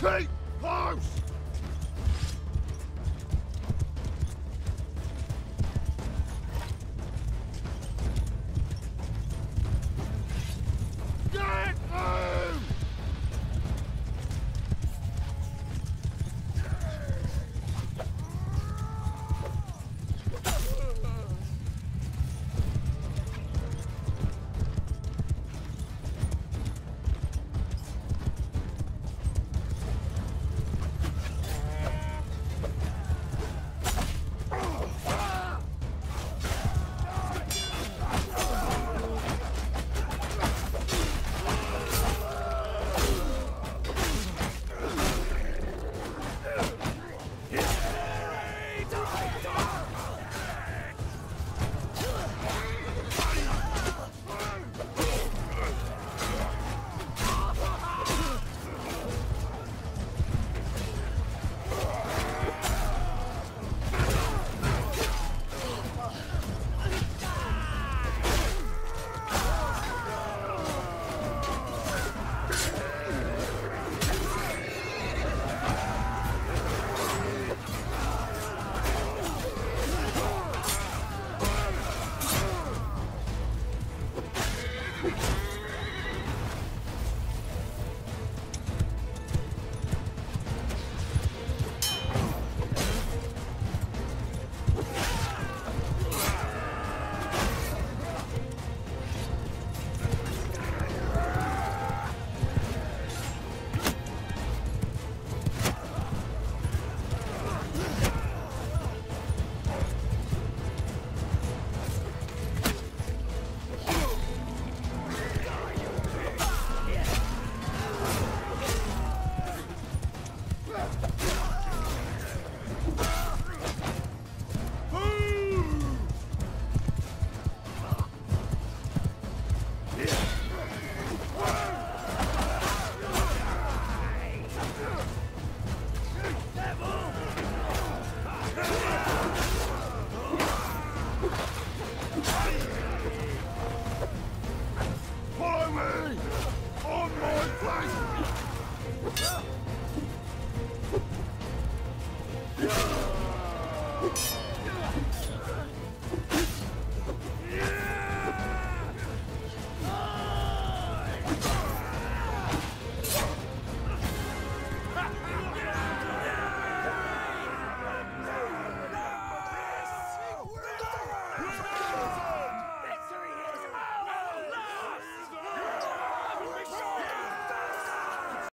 Keep close!